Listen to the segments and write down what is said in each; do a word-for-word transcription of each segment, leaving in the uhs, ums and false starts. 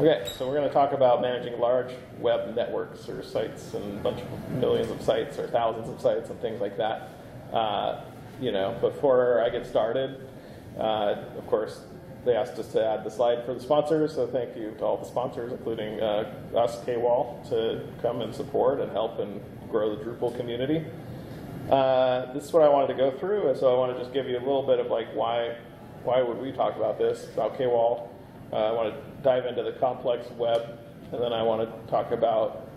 Okay, so we're going to talk about managing large web networks or sites and a bunch of millions of sites or thousands of sites and things like that. Uh, you know, before I get started, uh, of course, they asked us to add the slide for the sponsors, so thank you to all the sponsors, including uh, us, K WALL, to come and support and help and grow the Drupal community. Uh, this is what I wanted to go through, and so I want to just give you a little bit of like why why would we talk about this, about K WALL. Uh, I want to dive into the complex web, and then I want to talk about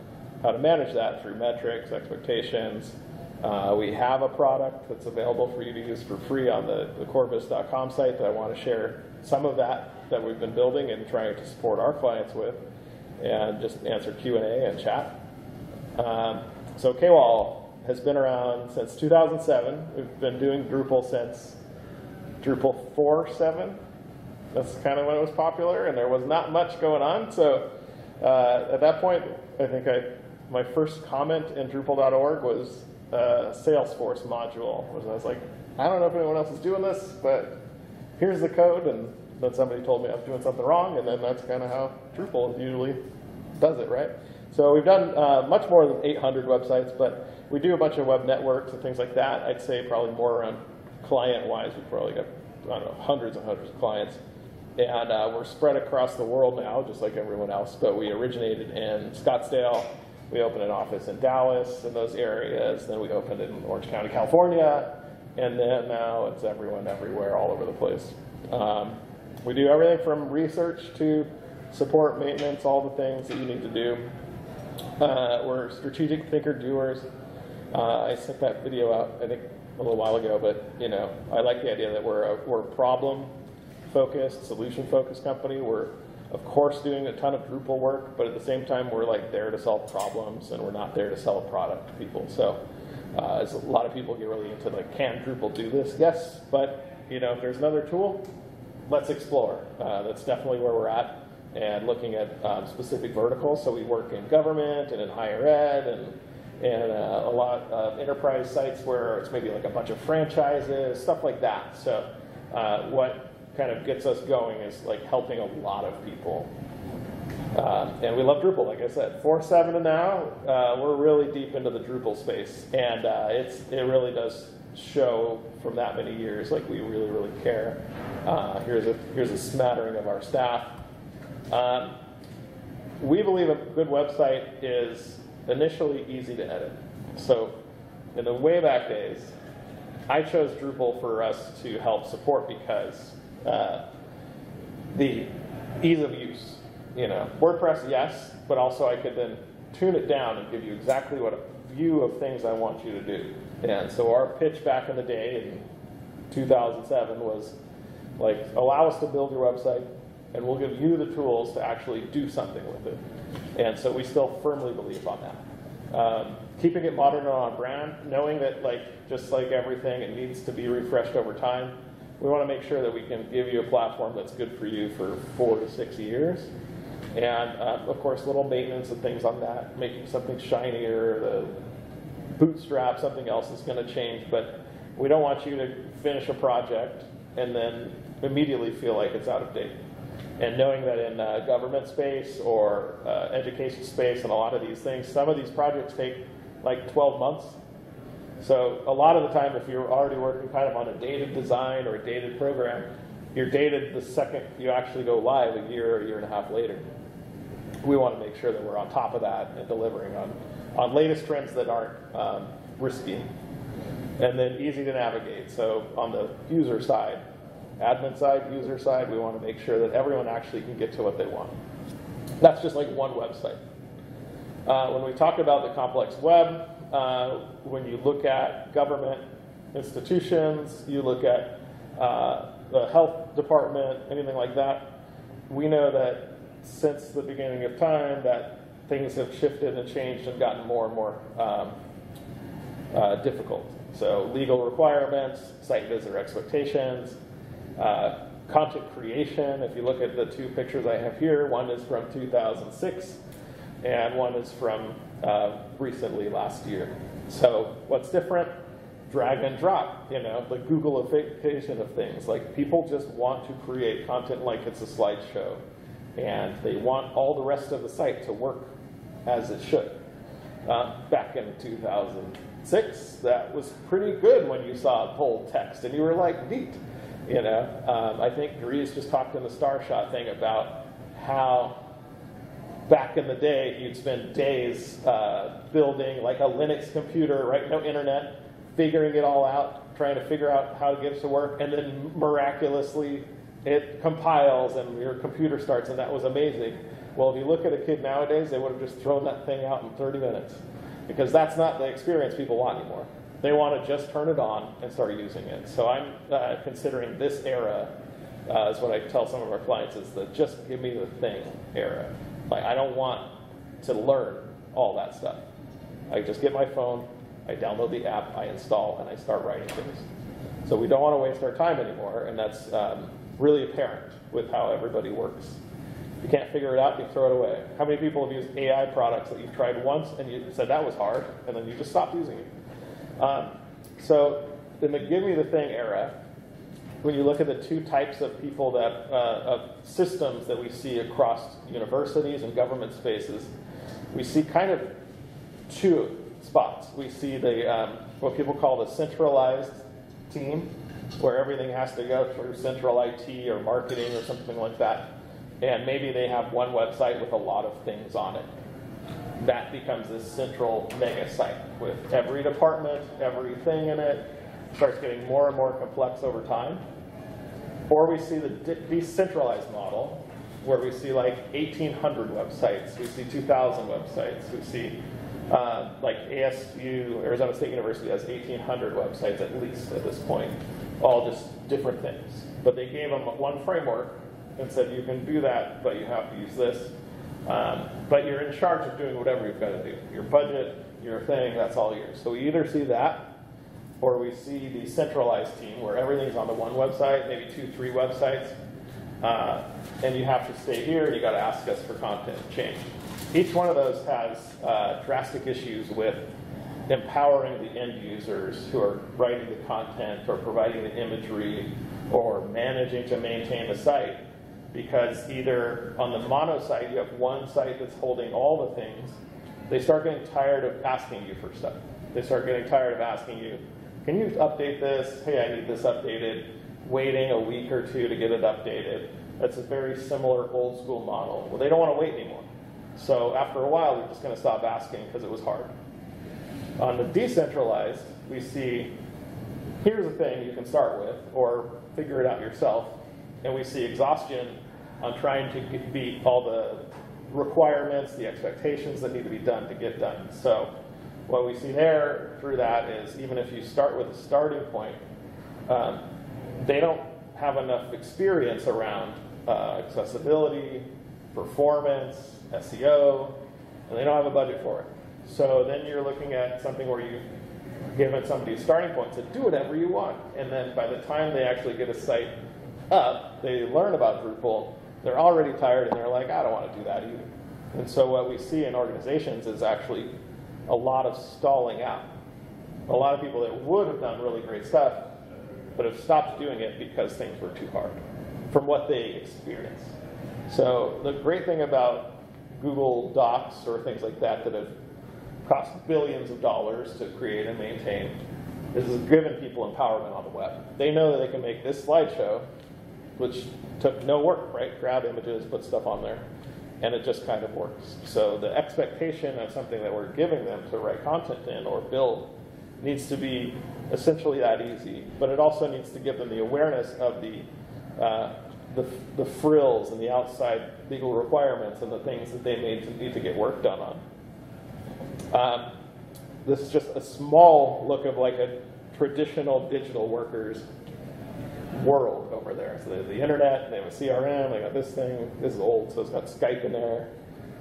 how to manage that through metrics, expectations. Uh, we have a product that's available for you to use for free on the, the Accorbis dot com site that I want to share some of that that we've been building and trying to support our clients with, and just answer Q and A and chat. Um, so K WALL has been around since two thousand seven. We've been doing Drupal since Drupal four point seven. That's kind of when it was popular, and there was not much going on. So uh, at that point, I think I, my first comment in Drupal dot org was, Uh, Salesforce module, which I was like, I don't know if anyone else is doing this, but here's the code, and then somebody told me I was doing something wrong, and then that's kind of how Drupal usually does it, right? So we've done uh, much more than eight hundred websites, but we do a bunch of web networks and things like that. I'd say probably more around client-wise. We've probably got, I don't know, hundreds and hundreds of clients, and uh, we're spread across the world now, just like everyone else, but we originated in Scottsdale. We opened an office in Dallas and those areas. Then we opened it in Orange County, California. And then now it's everyone, everywhere, all over the place. Um, we do everything from research to support, maintenance, all the things that you need to do. Uh, we're strategic thinker-doers. Uh, I sent that video out, I think, a little while ago. But you know, I like the idea that we're a, we're a problem-focused, solution-focused company. We're of course doing a ton of Drupal work, but at the same time we're like there to solve problems, and we're not there to sell a product to people. So uh, as a lot of people get really into like, can Drupal do this? Yes, but you know, if there's another tool, let's explore. Uh, that's definitely where we're at, and looking at um, specific verticals. So we work in government and in higher ed, and and uh, a lot of enterprise sites where it's maybe like a bunch of franchises, stuff like that. So uh, what kind of gets us going is like helping a lot of people. Um, and we love Drupal, like I said. four point seven and now, uh, we're really deep into the Drupal space. And uh, it's, it really does show from that many years, like we really, really care. Uh, here's, a, here's a smattering of our staff. Um, we believe a good website is initially easy to edit. So in the way back days, I chose Drupal for us to help support because Uh, the ease of use, you know. WordPress, yes, but also I could then tune it down and give you exactly what a view of things I want you to do. And so our pitch back in the day in two thousand seven was like, allow us to build your website and we'll give you the tools to actually do something with it. And so we still firmly believe on that. Um, keeping it modern and on brand, knowing that like, just like everything, it needs to be refreshed over time. We want to make sure that we can give you a platform that's good for you for four to six years. And uh, of course, little maintenance and things on that, making something shinier, the bootstrap, something else is going to change. But we don't want you to finish a project and then immediately feel like it's out of date. And knowing that in uh, government space or uh, education space and a lot of these things, some of these projects take like twelve months. So a lot of the time, if you're already working kind of on a dated design or a dated program, you're dated the second you actually go live a year or a year and a half later. We want to make sure that we're on top of that and delivering on, on latest trends that aren't um, risky. And then easy to navigate. So on the user side, admin side, user side, we want to make sure that everyone actually can get to what they want. That's just like one website. Uh, when we talk about the complex web, Uh, when you look at government institutions, you look at uh, the health department, anything like that, we know that since the beginning of time that things have shifted and changed and gotten more and more um, uh, difficult. So legal requirements, site visitor expectations, uh, content creation. If you look at the two pictures I have here, one is from two thousand six and one is from Uh, recently last year. So what's different? Drag and drop, you know, the Googleification of things. Like people just want to create content like it's a slideshow. and they want all the rest of the site to work as it should. Uh, back in two thousand six, that was pretty good when you saw bold text, and you were like, neat. You know, um, I think Dries just talked in the Starshot thing about how back in the day you'd spend days uh, building like a Linux computer, right? No internet, figuring it all out, trying to figure out how it gets to work, and then miraculously it compiles and your computer starts, and that was amazing. Well, if you look at a kid nowadays, they would have just thrown that thing out in thirty minutes, because that's not the experience people want anymore. They want to just turn it on and start using it. So I'm uh, considering this era uh, is what I tell some of our clients, is the just give me the thing era. Like, I don't want to learn all that stuff. I just get my phone, I download the app, I install, and I start writing things. So we don't want to waste our time anymore, and that's um, really apparent with how everybody works. If you can't figure it out, you throw it away. How many people have used A I products that you've tried once and you said that was hard, and then you just stopped using it? Um, so in the give me the thing era, when you look at the two types of people that, uh, of systems that we see across universities and government spaces, we see kind of two spots. We see the, um, what people call the centralized team, where everything has to go through central I T or marketing or something like that. And maybe they have one website with a lot of things on it. That becomes this central mega site with every department, everything in it. It starts getting more and more complex over time. Or we see the decentralized model, where we see like eighteen hundred websites, we see two thousand websites, we see uh, like A S U, Arizona State University, has eighteen hundred websites at least at this point, all just different things. But they gave them one framework and said, you can do that, but you have to use this. Um, but you're in charge of doing whatever you've got to do. Your budget, your thing, that's all yours. So we either see that, or we see the centralized team where everything's on the one website, maybe two, three websites, uh, and you have to stay here and you got to ask us for content change. Each one of those has uh, drastic issues with empowering the end users who are writing the content or providing the imagery or managing to maintain the site. Because either on the mono site, you have one site that's holding all the things, they start getting tired of asking you for stuff. They start getting tired of asking you, can you update this? Hey, I need this updated. Waiting a week or two to get it updated. That's a very similar old school model. Well, they don't want to wait anymore. So after a while, they're just going to stop asking because it was hard. On the decentralized, we see, here's a thing you can start with or figure it out yourself. And we see exhaustion on trying to get, beat all the requirements, the expectations that need to be done to get done. So what we see there through that is even if you start with a starting point, um, they don't have enough experience around uh, accessibility, performance, S E O, and they don't have a budget for it. So then you're looking at something where you given somebody a starting point to do whatever you want. And then by the time they actually get a site up, they learn about Drupal, they're already tired and they're like, I don't want to do that either. And so what we see in organizations is actually a lot of stalling out. A lot of people that would have done really great stuff, but have stopped doing it because things were too hard from what they experienced. So the great thing about Google Docs or things like that that have cost billions of dollars to create and maintain is it's given people empowerment on the web. They know that they can make this slideshow, which took no work, right? Grab images, put stuff on there, and it just kind of works. So the expectation of something that we're giving them to write content in or build needs to be essentially that easy, but it also needs to give them the awareness of the, uh, the, the frills and the outside legal requirements and the things that they need to, need to get work done on. Um, this is just a small look of like a traditional digital workers world over there. So they have the internet, they have a C R M, they got this thing. This is old, so it's got Skype in there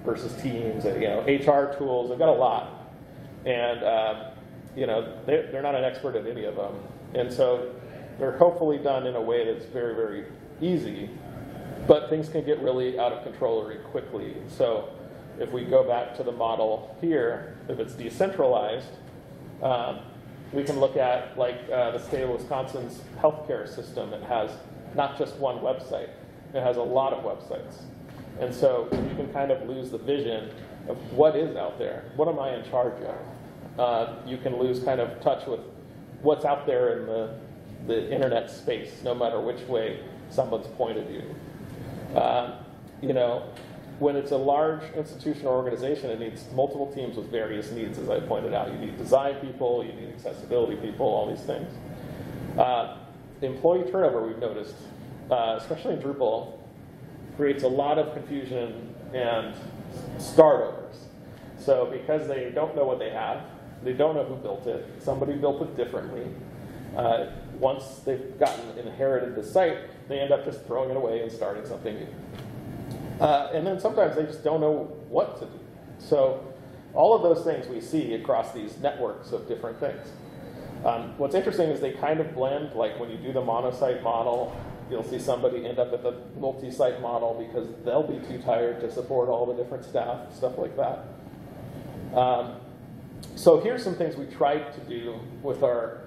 versus Teams, and, you know, H R tools. They've got a lot, and um, you know, they, they're not an expert at any of them, and so they're hopefully done in a way that's very, very easy. But things can get really out of control very quickly. So if we go back to the model here, if it's decentralized. Um, We can look at like uh, the state of Wisconsin's healthcare system. It has not just one website. It has a lot of websites. And so you can kind of lose the vision of what is out there. What am I in charge of? Uh, you can lose kind of touch with what's out there in the, the internet space, no matter which way someone's pointed you. Uh, you know, when it's a large institutional organization, it needs multiple teams with various needs, as I pointed out. You need design people, you need accessibility people, all these things. Uh, employee turnover, we've noticed, uh, especially in Drupal, creates a lot of confusion and startovers. So because they don't know what they have, they don't know who built it, somebody built it differently. Uh, once they've gotten inherited the site, they end up just throwing it away and starting something new. Uh, and then sometimes they just don't know what to do. So all of those things we see across these networks of different things. Um, what's interesting is they kind of blend, like when you do the monosite model, you'll see somebody end up at the multi-site model because they'll be too tired to support all the different staff, stuff like that. Um, so here's some things we tried to do with our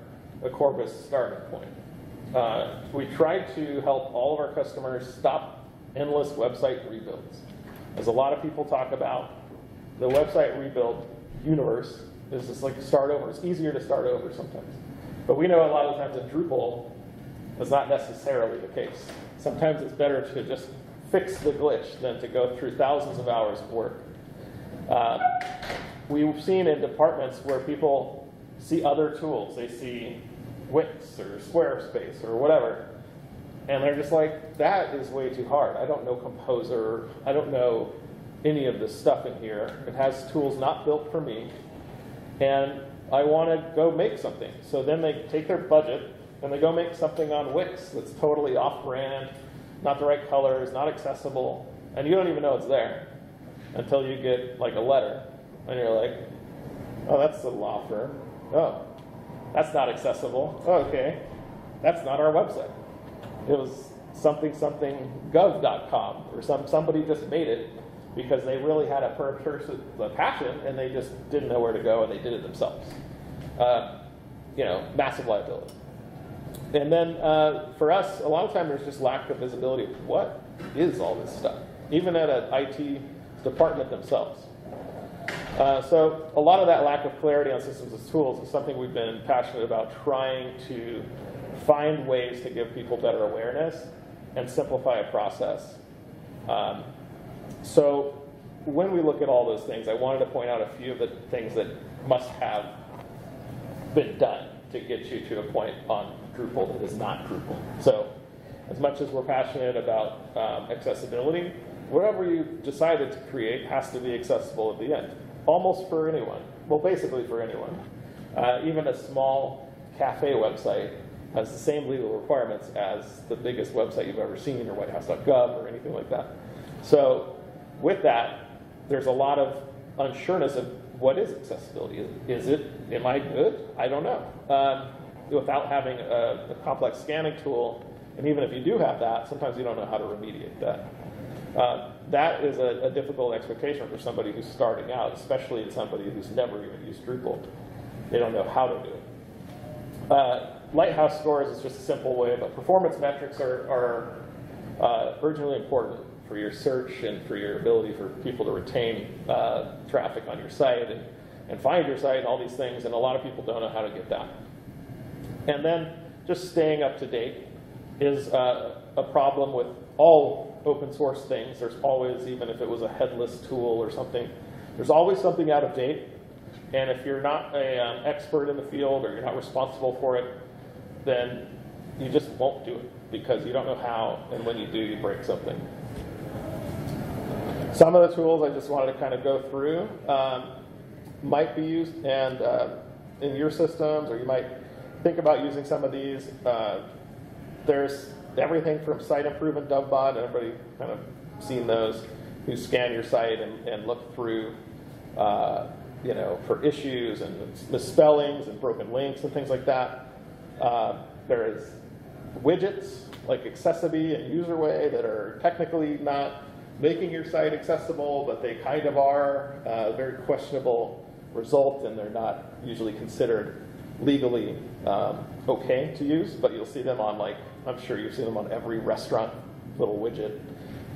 Accorbis starting point. Uh, we tried to help all of our customers stop endless website rebuilds. As a lot of people talk about, the website rebuild universe is just like start over. It's easier to start over sometimes. But we know a lot of times in Drupal, that's not necessarily the case. Sometimes it's better to just fix the glitch than to go through thousands of hours of work. Uh, we've seen in departments where people see other tools. They see Wix or Squarespace or whatever, and they're just like, that is way too hard. I don't know Composer. I don't know any of this stuff in here. It has tools not built for me, and I want to go make something. So then they take their budget, and they go make something on Wix that's totally off-brand, not the right colors, not accessible, and you don't even know it's there until you get like a letter, and you're like, oh, that's the law firm. Oh, that's not accessible. Oh, okay, that's not our website. It was something something gov dot com, or some somebody just made it because they really had a person, a passion, and they just didn't know where to go, and they did it themselves. Uh, you know, massive liability. And then uh, for us, a lot of time there's just lack of visibility of what is all this stuff, even at an I T department themselves. Uh, so a lot of that lack of clarity on systems as tools is something we've been passionate about, trying to find ways to give people better awareness and simplify a process. Um, so when we look at all those things, I wanted to point out a few of the things that must have been done to get you to a point on Drupal that is not Drupal. So as much as we're passionate about um, accessibility, whatever you decided to create has to be accessible at the end, almost for anyone. Well, basically for anyone. Uh, even a small cafe website has the same legal requirements as the biggest website you've ever seen, or whitehouse dot gov, or anything like that. So with that, there's a lot of unsureness of what is accessibility. Is, is it, am I good? I don't know. Um, without having a, a complex scanning tool, and even if you do have that, sometimes you don't know how to remediate that. Uh, that is a, a difficult expectation for somebody who's starting out, especially somebody who's never even used Drupal. They don't know how to do it. Uh, Lighthouse scores is just a simple way, but performance metrics are, are uh, urgently important for your search and for your ability for people to retain uh, traffic on your site and, and find your site and all these things, and a lot of people don't know how to get that. And then just staying up to date is uh, a problem with all open source things. There's always, even if it was a headless tool or something, there's always something out of date. And if you're not an um, expert in the field, or you're not responsible for it, then you just won't do it because you don't know how, and when you do, you break something. Some of the tools I just wanted to kind of go through um, might be used and, uh, in your systems, or you might think about using some of these. Uh, there's everything from Site Improve and Dubbot. Everybody kind of seen those, who scan your site and, and look through, uh, you know, for issues and misspellings and broken links and things like that. Uh, there is widgets like AccessiBe and UserWay that are technically not making your site accessible, but they kind of are. Uh, very questionable result, and they're not usually considered legally um, okay to use, but you'll see them on, like, I'm sure you've seen them on every restaurant little widget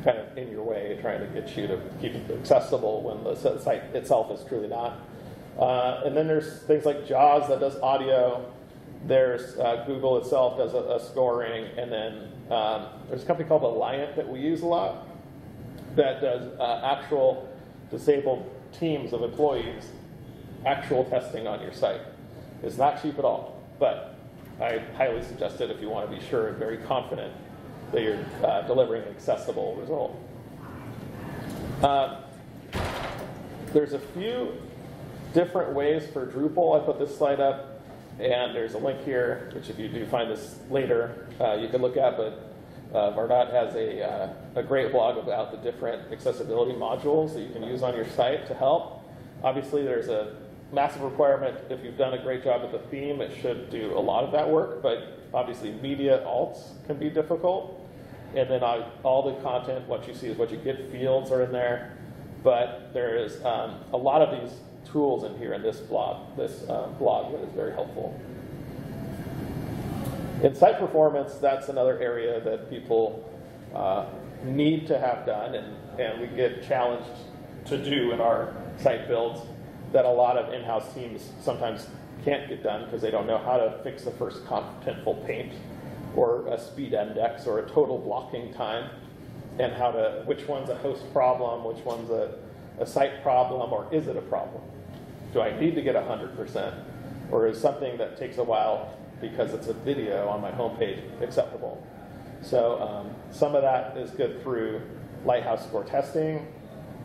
kind of in your way, trying to get you to keep it accessible when the site itself is truly not. Uh, and then there's things like JAWS that does audio. There's uh, Google itself does a, a scoring, and then um, there's a company called Alliant that we use a lot that does uh, actual disabled teams of employees, actual testing on your site. It's not cheap at all, but I highly suggest it if you want to be sure and very confident that you're uh, delivering an accessible result. Uh, there's a few different ways for Drupal. I put this slide up. And there's a link here, which if you do find this later, uh, you can look at. But uh, Vardot has a, uh, a great blog about the different accessibility modules that you can use on your site to help. Obviously, there's a massive requirement. If you've done a great job with the theme, it should do a lot of that work. But obviously, media alts can be difficult. And then all the content, what you see is what you get. Fields are in there. But there is um, a lot of these tools in here in this blog, this um, blog that is very helpful. In site performance, that's another area that people uh, need to have done, and, and we get challenged to do in our site builds that a lot of in-house teams sometimes can't get done because they don't know how to fix the first contentful paint or a speed index or a total blocking time, and how to, which one's a host problem, which one's a, a site problem, or is it a problem? Do I need to get one hundred percent? Or is something that takes a while because it's a video on my homepage acceptable? So um, some of that is good through Lighthouse score testing,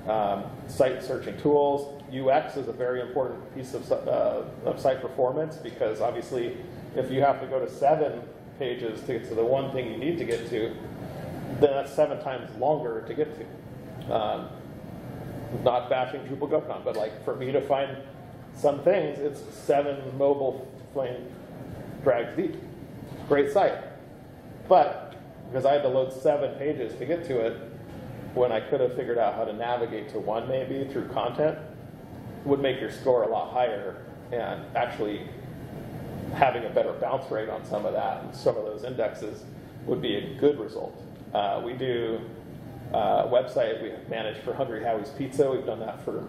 um, site searching tools. U X is a very important piece of, uh, of site performance, because obviously if you have to go to seven pages to get to the one thing you need to get to, then that's seven times longer to get to. Um, Not bashing Drupal GovCon, but like for me to find some things, it's seven mobile flame drags deep. Great site. But because I had to load seven pages to get to it, when I could have figured out how to navigate to one maybe through content, would make your score a lot higher, and actually having a better bounce rate on some of that and some of those indexes would be a good result. Uh, we do Uh, website we have managed for Hungry Howie's Pizza. We've done that for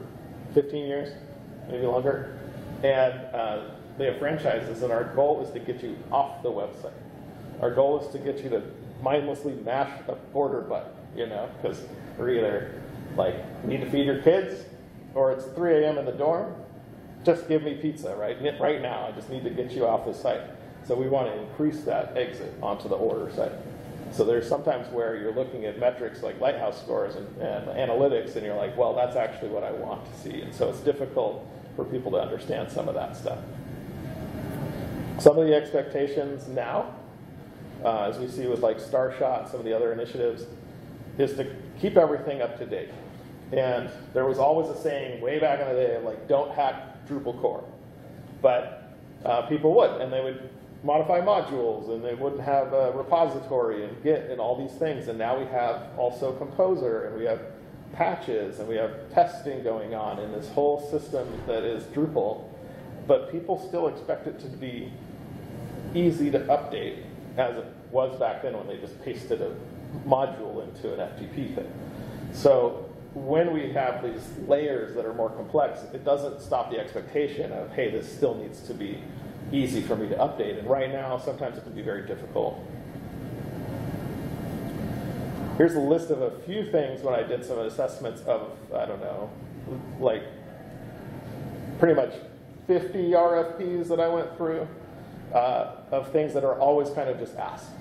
fifteen years, maybe longer. And uh, they have franchises, and our goal is to get you off the website. Our goal is to get you to mindlessly mash a order button, you know, because we're either like, need to feed your kids, or it's three A M in the dorm. Just give me pizza, right? Right now, I just need to get you off the site. So we want to increase that exit onto the order site. So there's sometimes where you're looking at metrics like Lighthouse scores and, and analytics, and you're like, well, that's actually what I want to see. And so it's difficult for people to understand some of that stuff. Some of the expectations now, uh, as we see with like Starshot, some of the other initiatives, is to keep everything up to date. And there was always a saying way back in the day of like, don't hack Drupal core. But uh, people would, and they would modify modules, and they wouldn't have a repository and Git and all these things. And now we have also Composer, and we have patches, and we have testing going on in this whole system that is Drupal. But people still expect it to be easy to update as it was back then when they just pasted a module into an F T P thing. So when we have these layers that are more complex, it doesn't stop the expectation of, hey, this still needs to be easy for me to update. And right now, sometimes it can be very difficult. Here's a list of a few things when I did some assessments of, I don't know, like pretty much fifty R F Ps that I went through uh, of things that are always kind of just asked,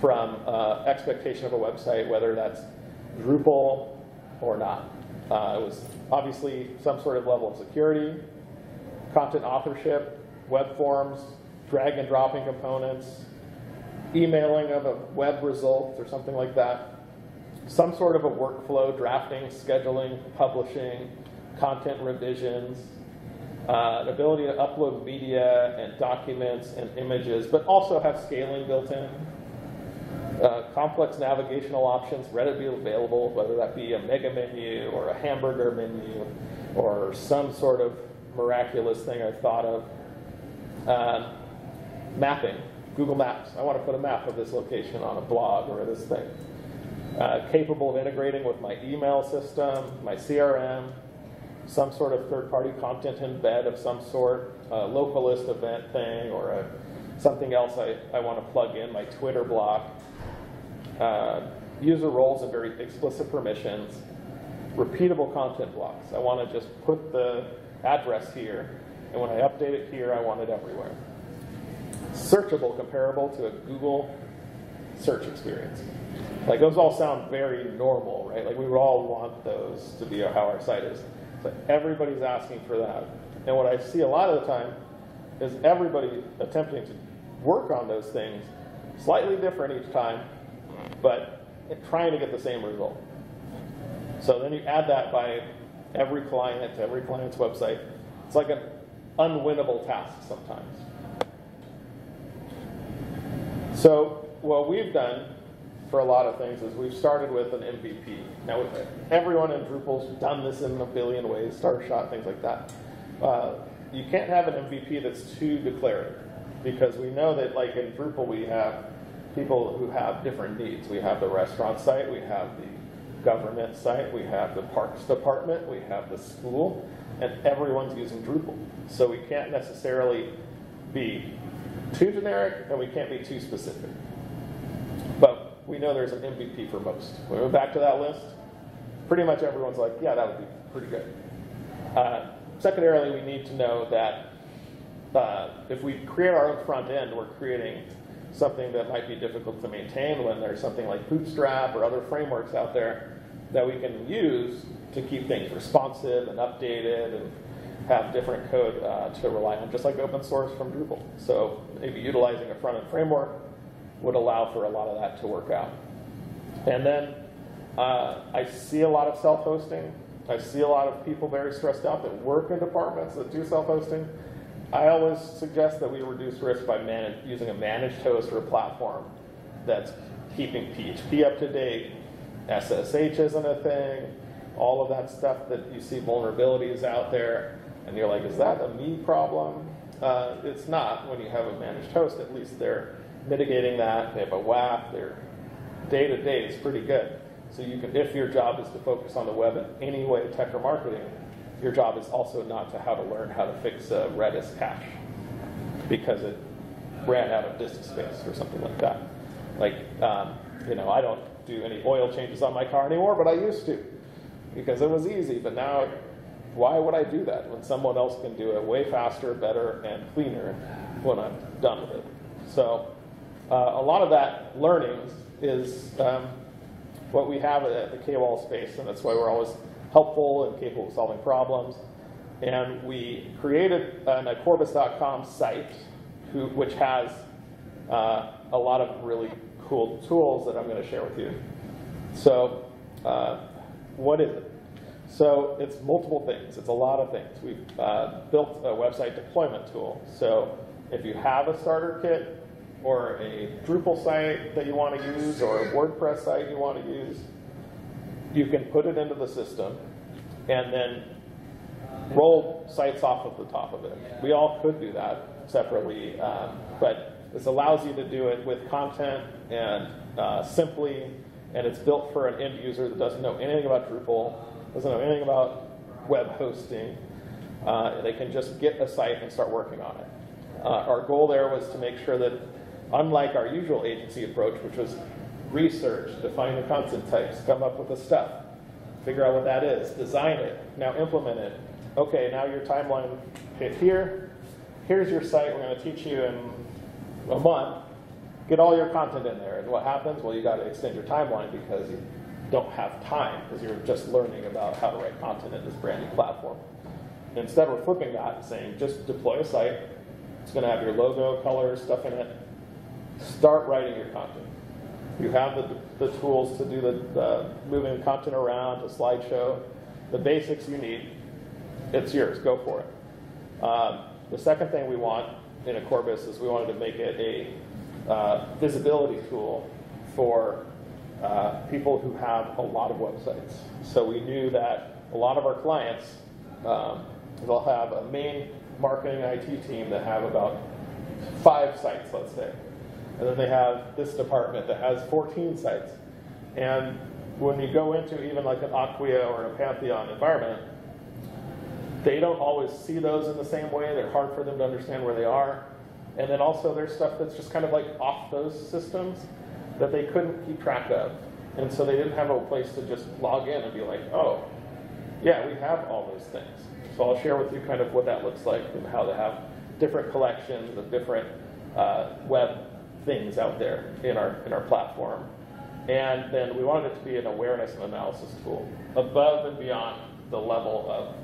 from uh, expectation of a website, whether that's Drupal or not. Uh, it was obviously some sort of level of security, content authorship, web forms, drag and dropping components, emailing of a web result or something like that, some sort of a workflow, drafting, scheduling, publishing, content revisions, uh, an ability to upload media and documents and images, but also have scaling built in, uh, complex navigational options readily available, whether that be a mega menu or a hamburger menu or some sort of miraculous thing I thought of. Um, mapping, Google Maps. I want to put a map of this location on a blog or this thing. uh, capable of integrating with my email system, my C R M, some sort of third-party content embed of some sort, a localist event thing, or a, something else I, I want to plug in, my Twitter block. Uh, user roles and very explicit permissions. Repeatable content blocks. I want to just put the address here, and when I update it here, I want it everywhere. Searchable, comparable to a Google search experience. Like, those all sound very normal, right? Like, we would all want those to be how our site is. So everybody's asking for that. And what I see a lot of the time is everybody attempting to work on those things slightly different each time, but trying to get the same result. So then you add that by every client to every client's website. It's like an unwinnable task sometimes. So what we've done for a lot of things is we've started with an M V P. Now, everyone in Drupal's done this in a billion ways, Starshot, things like that. Uh, you can't have an M V P that's too declarative, because we know that, like in Drupal, we have people who have different needs. We have the restaurant site, we have the government site, we have the parks department, we have the school, and everyone's using Drupal. So we can't necessarily be too generic, and we can't be too specific. But we know there's an M V P for most. When we went back to that list, pretty much everyone's like, yeah, that would be pretty good. Uh, secondarily, we need to know that uh, if we create our own front end, we're creating something that might be difficult to maintain when there's something like Bootstrap or other frameworks out there that we can use to keep things responsive and updated and have different code uh, to rely on, just like open source from Drupal. So maybe utilizing a front-end framework would allow for a lot of that to work out. And then uh, I see a lot of self-hosting. I see a lot of people very stressed out that work in departments that do self-hosting. I always suggest that we reduce risk by manage, using a managed host or a platform that's keeping P H P up to date, S S H isn't a thing, all of that stuff that you see vulnerabilities out there, and you're like, is that a me problem? Uh, it's not when you have a managed host. At least they're mitigating that. They have a W A F. Their day-to-day is pretty good. So you can, if your job is to focus on the web in any way, tech or marketing, your job is also not to how to learn how to fix a Redis cache because it ran out of disk space or something like that. Like, um, you know, I don't do any oil changes on my car anymore, but I used to because it was easy. But now, why would I do that when someone else can do it way faster, better, and cleaner when I'm done with it? So uh, a lot of that learning is um, what we have at the K WALL space, and that's why we're always helpful and capable of solving problems. And we created an Accorbis dot com site, who, which has uh, a lot of really cool tools that I'm going to share with you. So uh, what is it? So it's multiple things. It's a lot of things. We've uh, built a website deployment tool. So if you have a starter kit or a Drupal site that you want to use or a WordPress site you want to use, you can put it into the system and then roll sites off of the top of it. We all could do that separately, um, but this allows you to do it with content and uh, simply, and it's built for an end user that doesn't know anything about Drupal, doesn't know anything about web hosting. Uh, they can just get a site and start working on it. Uh, our goal there was to make sure that, unlike our usual agency approach, which was research, define the content types, come up with the stuff, figure out what that is, design it, now implement it. Okay, now your timeline hit here. Here's your site. We're going to teach you in a month. Get all your content in there. And what happens? Well, you got to extend your timeline because you don't have time because you're just learning about how to write content in this brand new platform. And instead, we're flipping that and saying, just deploy a site. It's going to have your logo, colors, stuff in it. Start writing your content. You have the, the tools to do the, the moving content around, a slideshow, the basics you need. It's yours. Go for it. Um, the second thing we want in Accorbis is we wanted to make it a uh, visibility tool for uh, people who have a lot of websites. So we knew that a lot of our clients, um, they'll have a main marketing I T team that have about five sites, let's say. And then they have this department that has fourteen sites. And when you go into even like an Acquia or a Pantheon environment, they don't always see those in the same way. They're hard for them to understand where they are. And then also there's stuff that's just kind of like off those systems that they couldn't keep track of. And so they didn't have a place to just log in and be like, oh, yeah, we have all those things. So I'll share with you kind of what that looks like and how to have different collections of different uh, web things out there in our, in our platform. And then we wanted it to be an awareness and analysis tool above and beyond the level of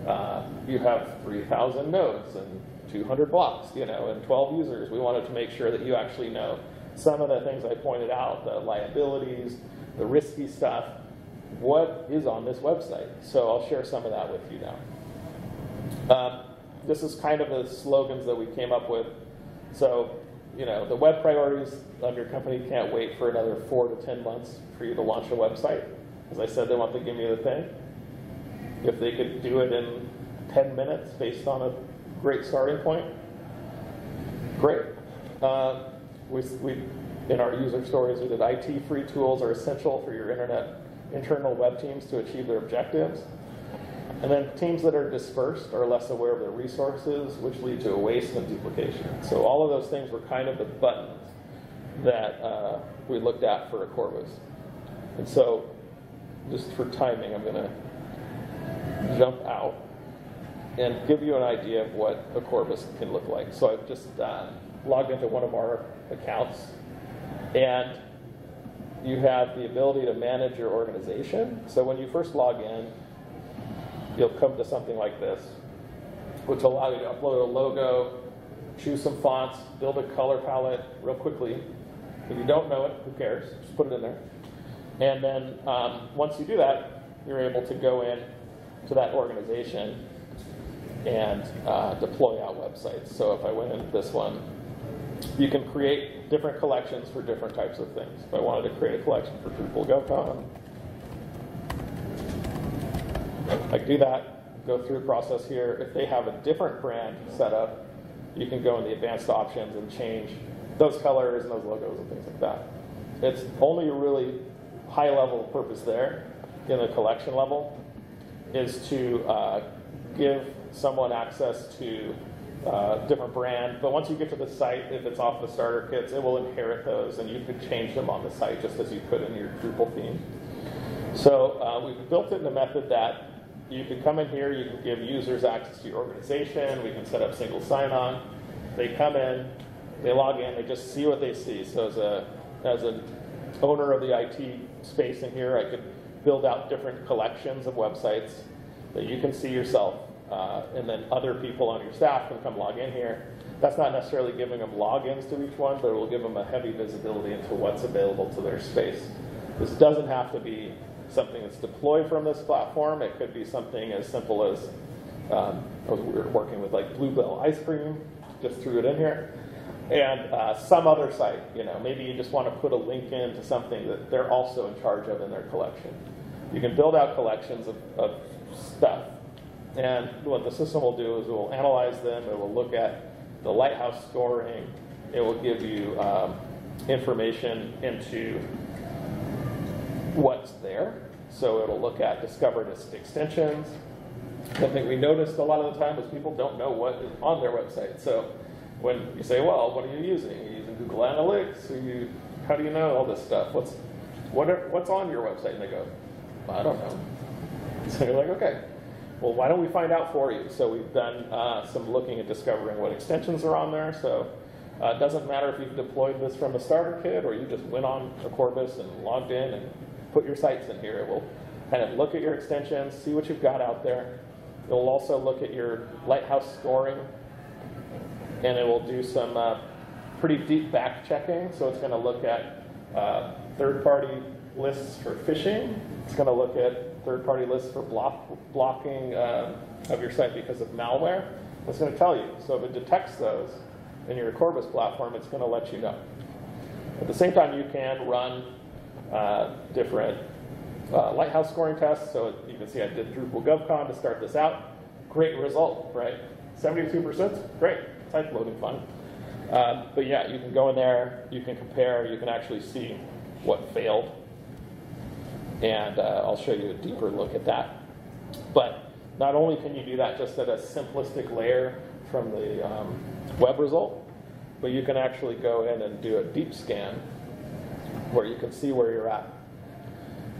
Uh, you have three thousand nodes and two hundred blocks, you know, and twelve users. We wanted to make sure that you actually know some of the things I pointed out, the liabilities, the risky stuff, what is on this website. So I'll share some of that with you now. Um, this is kind of the slogans that we came up with. So, you know, the web priorities of your company can't wait for another four to ten months for you to launch a website. As I said, they want to give me the thing. If they could do it in ten minutes based on a great starting point, great. Uh, we, we, in our user stories, we did I T free tools are essential for your internet internal web teams to achieve their objectives. And then teams that are dispersed are less aware of their resources, which lead to a waste and duplication. So all of those things were kind of the buttons that uh, we looked at for Accorbis. And so just for timing, I'm going to jump out and give you an idea of what Accorbis can look like. So I've just uh, logged into one of our accounts, and you have the ability to manage your organization. So when you first log in, you'll come to something like this, which will allow you to upload a logo, choose some fonts, build a color palette real quickly. If you don't know it, who cares? Just put it in there. And then um, once you do that, you're able to go in to that organization and uh, deploy out websites. So if I went into this one, you can create different collections for different types of things. If I wanted to create a collection for Drupal GovCon, I can do that, go through the process here. If they have a different brand set up, you can go in the advanced options and change those colors and those logos and things like that. It's only a really high level purpose there in the collection level, is to uh, give someone access to a uh, different brand. But once you get to the site, if it's off the starter kits, it will inherit those, and you could change them on the site just as you could in your Drupal theme. So uh, we've built it in a method that you can come in here, you can give users access to your organization, we can set up single sign-on. They come in, they log in, they just see what they see. So as a as an owner of the I T space in here, I could build out different collections of websites that you can see yourself, uh, and then other people on your staff can come log in here. That's not necessarily giving them logins to each one, but it will give them a heavy visibility into what's available to their space. This doesn't have to be something that's deployed from this platform. It could be something as simple as, um, we were working with like Bluebell Ice Cream, just threw it in here. And uh, some other site, you know, maybe you just want to put a link in to something that they're also in charge of in their collection. You can build out collections of, of stuff. And what the system will do is it will analyze them, it will look at the Lighthouse scoring, it will give you um, information into what's there. So it'll look at discovered extensions. Something we noticed a lot of the time is people don't know what is on their website. So when you say, well, what are you using? Are you using Google Analytics? Are you, how do you know all this stuff? What's, what are, what's on your website? And they go, well, I don't know. So you're like, okay, well, why don't we find out for you? So we've done uh, some looking at discovering what extensions are on there. So uh, it doesn't matter if you've deployed this from a starter kit or you just went on Accorbis and logged in and put your sites in here. It will kind of look at your extensions, see what you've got out there. It will also look at your Lighthouse scoring, and it will do some uh, pretty deep back checking. So it's going to look at uh, third-party lists for phishing. It's going to look at third-party lists for block blocking um, of your site because of malware. It's going to tell you. So if it detects those in your Accorbis platform, it's going to let you know. At the same time, you can run uh, different uh, Lighthouse scoring tests. So you can see I did Drupal GovCon to start this out. Great result, right? seventy-two percent, great. Type loading fun. Um, but yeah, you can go in there, you can compare, you can actually see what failed. And uh, I'll show you a deeper look at that. But not only can you do that just at a simplistic layer from the um, web result, but you can actually go in and do a deep scan where you can see where you're at.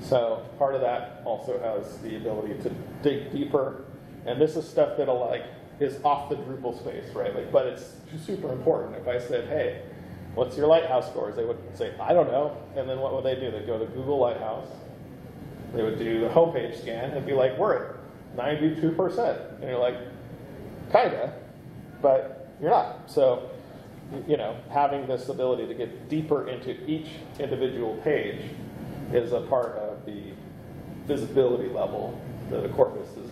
So part of that also has the ability to dig deeper. And this is stuff that like is off the Drupal space, right? Like, but it's super important. If I said, hey, what's your Lighthouse scores? They would say, I don't know. And then what would they do? They'd go to Google Lighthouse. They would do the homepage scan and be like, we're at ninety-two percent. And you're like, kinda, but you're not. So, you know, having this ability to get deeper into each individual page is a part of the visibility level that Accorbis is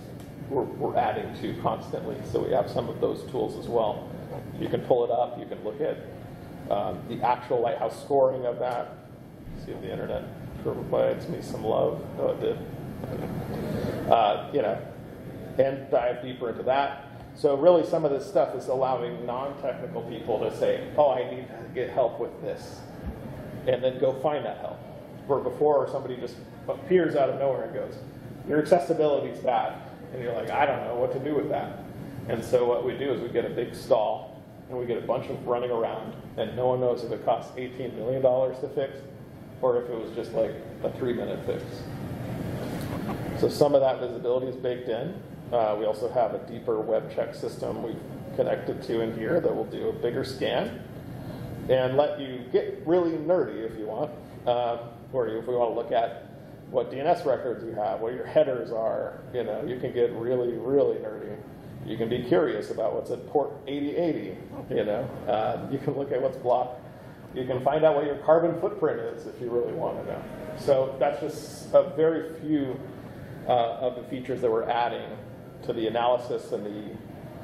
we're, we're adding to constantly. So we have some of those tools as well. You can pull it up. You can look at um, the actual Lighthouse scoring of that. See if the internet provides me some love. Oh, it did. Uh, you know, and dive deeper into that. So really, some of this stuff is allowing non-technical people to say, oh, I need to get help with this, and then go find that help. Where before somebody just appears out of nowhere and goes, your accessibility is bad. And you're like, I don't know what to do with that. And so what we do is we get a big stall, and we get a bunch of running around, and no one knows if it costs eighteen million dollars to fix, or if it was just like a three-minute fix. So some of that visibility is baked in. Uh, we also have a deeper web check system we've connected to in here that will do a bigger scan and let you get really nerdy if you want, uh, or if we want to look at what D N S records you have, what your headers are. You know, you can get really, really nerdy. You can be curious about what's at port eighty eighty. You know, uh, you can look at what's blocked. You can find out what your carbon footprint is if you really want to know. So that's just a very few uh, of the features that we're adding to the analysis and the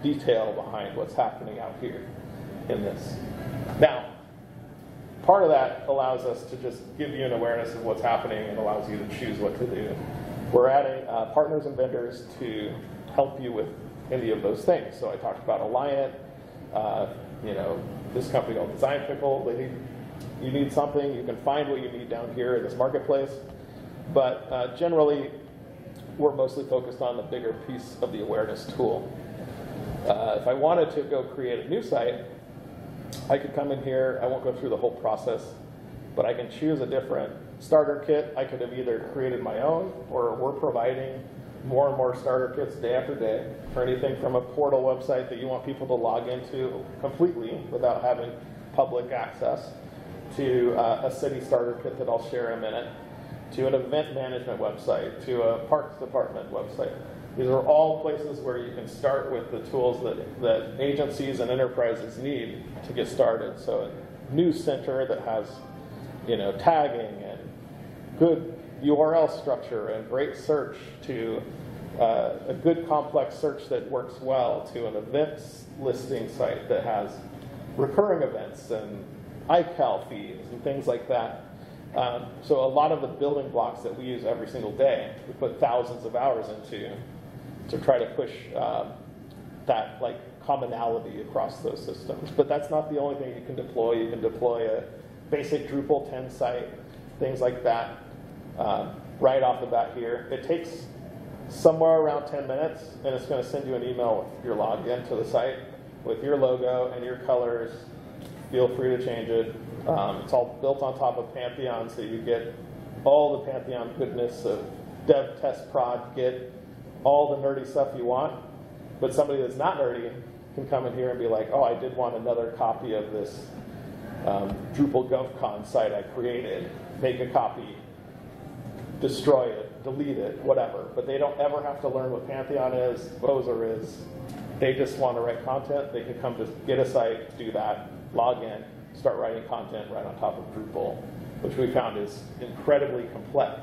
detail behind what's happening out here in this. Now, part of that allows us to just give you an awareness of what's happening and allows you to choose what to do. We're adding uh, partners and vendors to help you with any of those things. So I talked about Alliant. Uh, you know, this company called Design Pickle. They need, you need something. You can find what you need down here in this marketplace. But uh, generally, we're mostly focused on the bigger piece of the awareness tool. Uh, if I wanted to go create a new site, I could come in here. I won't go through the whole process, but I can choose a different starter kit. I could have either created my own, or we're providing more and more starter kits day after day for anything from a portal website that you want people to log into completely without having public access, to uh, a city starter kit that I'll share in a minute, to an event management website, to a parks department website. These are all places where you can start with the tools that, that agencies and enterprises need to get started. So a news center that has, you know, tagging and good U R L structure and great search, to uh, a good complex search that works well, to an events listing site that has recurring events and iCal feeds and things like that. Um, so a lot of the building blocks that we use every single day, we put thousands of hours into to try to push um, that like commonality across those systems. But that's not the only thing you can deploy. You can deploy a basic Drupal ten site, things like that, um, right off the bat here. It takes somewhere around ten minutes, and it's going to send you an email with your login to the site, with your logo and your colors. Feel free to change it. Um, it's all built on top of Pantheon, so you get all the Pantheon goodness of dev, test, prod, Git, all the nerdy stuff you want. But somebody that's not nerdy can come in here and be like, oh, I did want another copy of this um, Drupal GovCon site I created. Make a copy, destroy it, delete it, whatever. But they don't ever have to learn what Pantheon is, Composer is. They just want to write content. They can come to get a site, do that, log in, start writing content right on top of Drupal, which we found is incredibly complex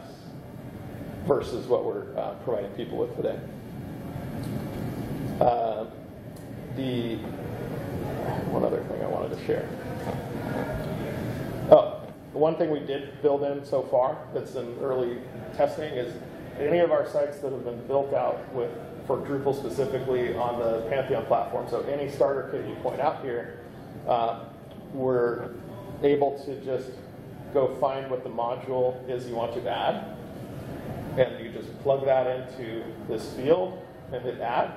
versus what we're uh, providing people with today. Uh, the one other thing I wanted to share. Oh, one thing we did build in so far that's in early testing is any of our sites that have been built out with for Drupal specifically on the Pantheon platform. So any starter kit you point out here, uh, we're able to just go find what the module is you want to add, plug that into this field and hit add,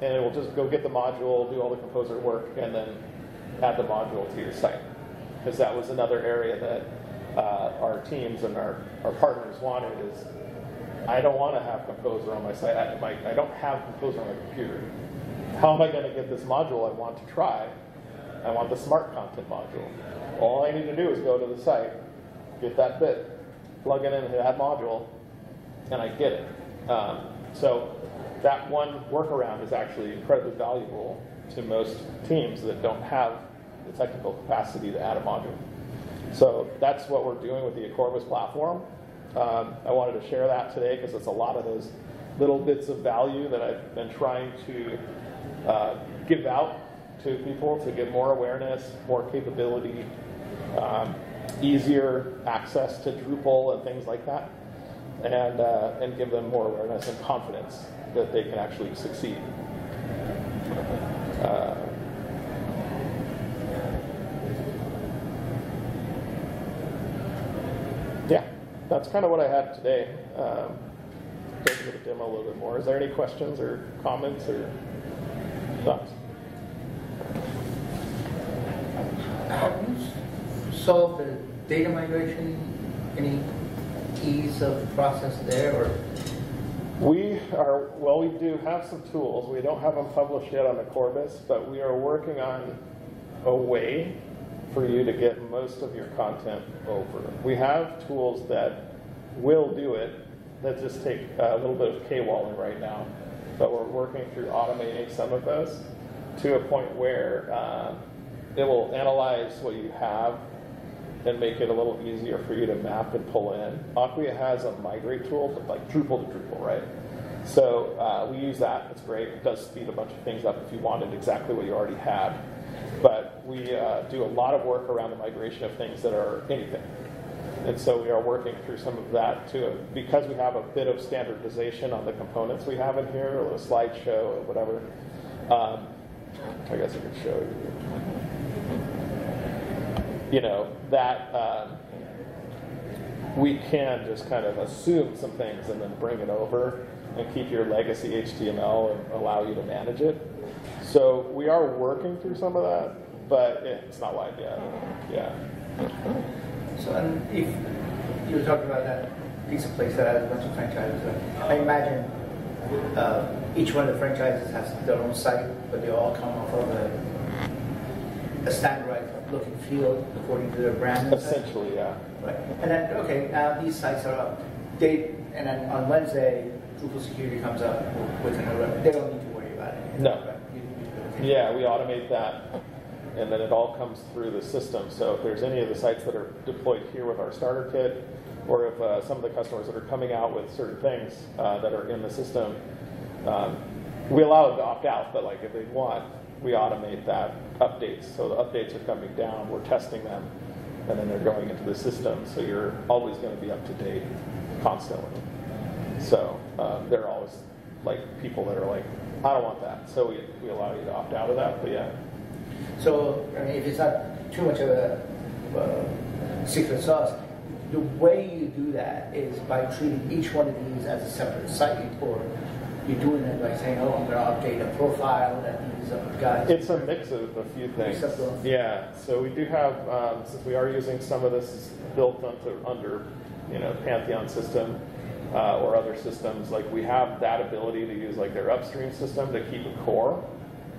and it will just go get the module, do all the composer work, and then add the module to your site. Because that was another area that uh, our teams and our, our partners wanted is, I don't want to have Composer on my site. I, my, I don't have Composer on my computer. How am I going to get this module I want to try? I want the smart content module. All I need to do is go to the site, get that bit, plug it into that module, and I get it. Um, so that one workaround is actually incredibly valuable to most teams that don't have the technical capacity to add a module. So that's what we're doing with the Accorbis platform. Um, I wanted to share that today because it's a lot of those little bits of value that I've been trying to uh, give out to people to give more awareness, more capability, um, easier access to Drupal and things like that, and, uh, and give them more awareness and confidence that they can actually succeed. Uh, yeah, that's kind of what I had today. Um, go through the demo a little bit more. Is there any questions or comments or thoughts? How do you solve the data migration? Any ease of process there? Or we are well. We do have some tools. We don't have them published yet on Accorbis, but we are working on a way for you to get most of your content over. We have tools that will do it. That just take a little bit of K WALL right now, but we're working through automating some of those to a point where. Uh, It will analyze what you have and make it a little easier for you to map and pull in. Acquia has a migrate tool, but like Drupal to Drupal, right? So uh, we use that. It's great. It does speed a bunch of things up if you wanted exactly what you already had. But we uh, do a lot of work around the migration of things that are anything. And so we are working through some of that too. Because we have a bit of standardization on the components we have in here, or a slideshow or whatever, um, I guess I could show you. You know, that um, we can just kind of assume some things and then bring it over and keep your legacy H T M L and allow you to manage it. So we are working through some of that, but it's not live yet. Yeah. So and if you were talking about that piece of place that has a bunch of franchises, right? I imagine uh, each one of the franchises has their own site, but they all come off of a, a standardized look and feel according to their brand. Essentially, yeah. Right. And then, okay, now these sites are up. They, and then on Wednesday, Drupal security comes up with another. They don't need to worry about it. No. Right. You, you, you, yeah, we automate that, and then it all comes through the system. So if there's any of the sites that are deployed here with our starter kit, or if uh, some of the customers that are coming out with certain things uh, that are in the system, um, we allow them to opt out, but like if they want, we automate that updates. So the updates are coming down, we're testing them, and then they're going into the system. So you're always going to be up to date constantly. So um, there are always like people that are like, I don't want that. So we, we allow you to opt out of that, but yeah. So I mean, if it's not too much of a uh, secret sauce, the way you do that is by treating each one of these as a separate site, or you're doing it by saying, oh, I'm going to update a profile that needs a guy. It's a mix of a few things. Yeah, so we do have, um, since we are using some of this built onto, under, you know, Pantheon system uh, or other systems, like we have that ability to use like their upstream system to keep a core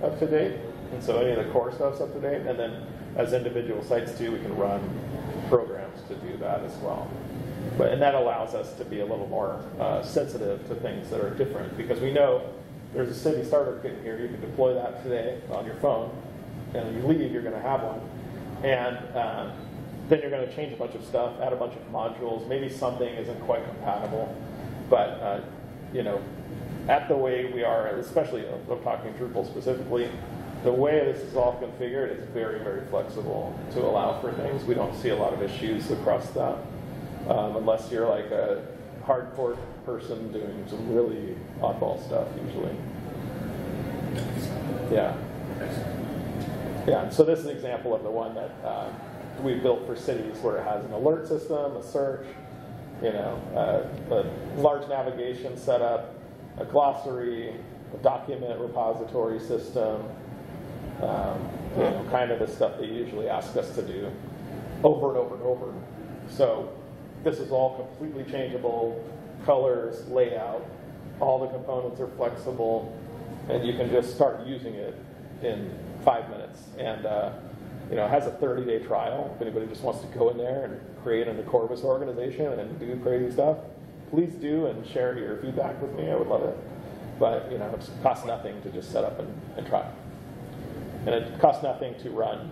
up to date. And so any of the core stuff's up to date. And then as individual sites do, we can run programs to do that as well. But, and that allows us to be a little more uh, sensitive to things that are different, because we know there's a city starter kit here. You can deploy that today on your phone, and you leave, you're going to have one. And um, then you're going to change a bunch of stuff, add a bunch of modules. Maybe something isn't quite compatible. But, uh, you know, at the way we are, especially if I'm talking Drupal specifically, the way this is all configured is very, very flexible to allow for things. We don't see a lot of issues across that. Um, unless you're like a hardcore person doing some really oddball stuff, usually. Yeah. Yeah, so this is an example of the one that uh, we built for cities, where it has an alert system, a search, you know, uh, a large navigation setup, a glossary, a document repository system, um, you know, kind of the stuff they usually ask us to do over and over and over. So this is all completely changeable, colors, layout, all the components are flexible, and you can just start using it in five minutes. And uh, you know, it has a thirty day trial. If anybody just wants to go in there and create an Accorbis organization and do crazy stuff, please do, and share your feedback with me. I would love it. But you know, it costs nothing to just set up and, and try. And it costs nothing to run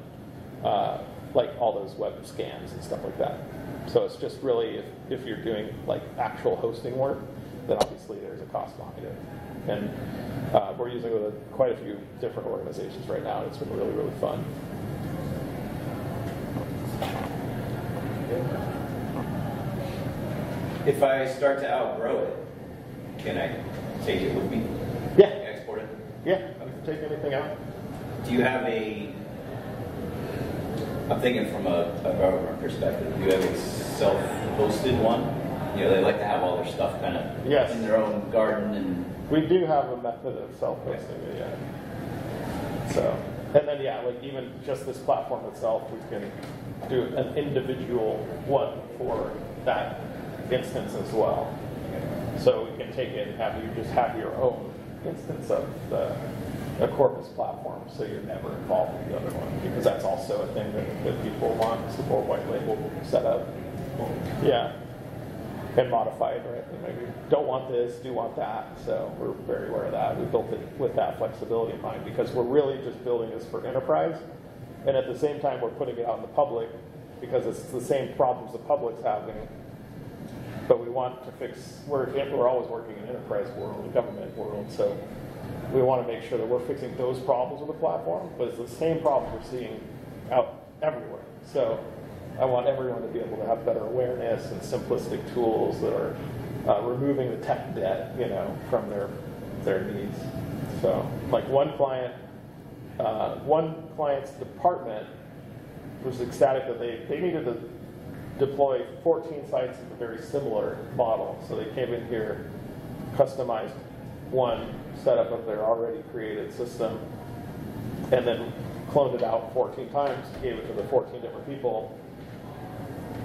uh, like all those web scans and stuff like that. So it's just really, if, if you're doing like actual hosting work, then obviously there's a cost behind it. And uh, we're using it with quite a few different organizations right now. It's been really, really fun. If I start to outgrow it, can I take it with me? Yeah. Can I export it? Yeah. Take anything out. Do you have a, I'm thinking from a, a government perspective, do you have a self-hosted one? You know, they like to have all their stuff kind of yes. in their own garden. And we do have a method of self-hosting it, yeah. So, and then, yeah, like even just this platform itself, we can do an individual one for that instance as well. So we can take it and have you just have your own instance of the Accorbis platform, so you're never involved with the other one, because that's also a thing that, that people want, is the more white label setup. Yeah. And modified, right? Maybe don't want this, do want that. So we're very aware of that. We built it with that flexibility in mind, because we're really just building this for enterprise, and at the same time we're putting it out in the public, because it's the same problems the public's having. But we want to fix, we're, we're always working in enterprise world, the government world, so we want to make sure that we're fixing those problems with the platform, but it's the same problem we're seeing out everywhere. So I want everyone to be able to have better awareness and simplistic tools that are uh, removing the tech debt, you know, from their their needs. So, like one client, uh, one client's department was ecstatic that they they needed to deploy fourteen sites with a very similar model. So they came in here, customized one setup of their already created system, and then cloned it out fourteen times, gave it to the fourteen different people.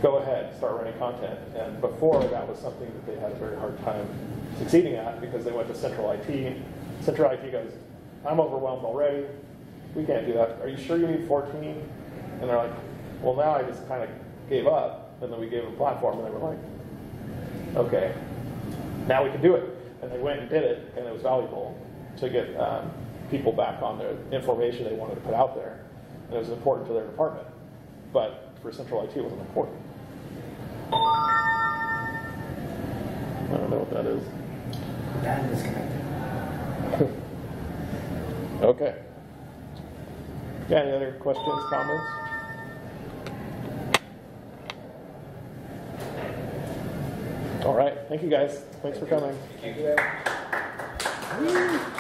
Go ahead, start running content. And before, that was something that they had a very hard time succeeding at, because they went to central I T. Central I T goes, I'm overwhelmed already. We can't do that. Are you sure you need fourteen? And they're like, well, now I just kind of gave up. And then we gave them a platform, and they were like, OK, now we can do it. And they went and did it, and it was valuable to get um, people back on their information they wanted to put out there. And it was important to their department. But for central I T, wasn't important. I don't know what that is. That is connected. OK. Yeah, any other questions, comments? All right. Thank you, guys. Thanks for coming. Thank you.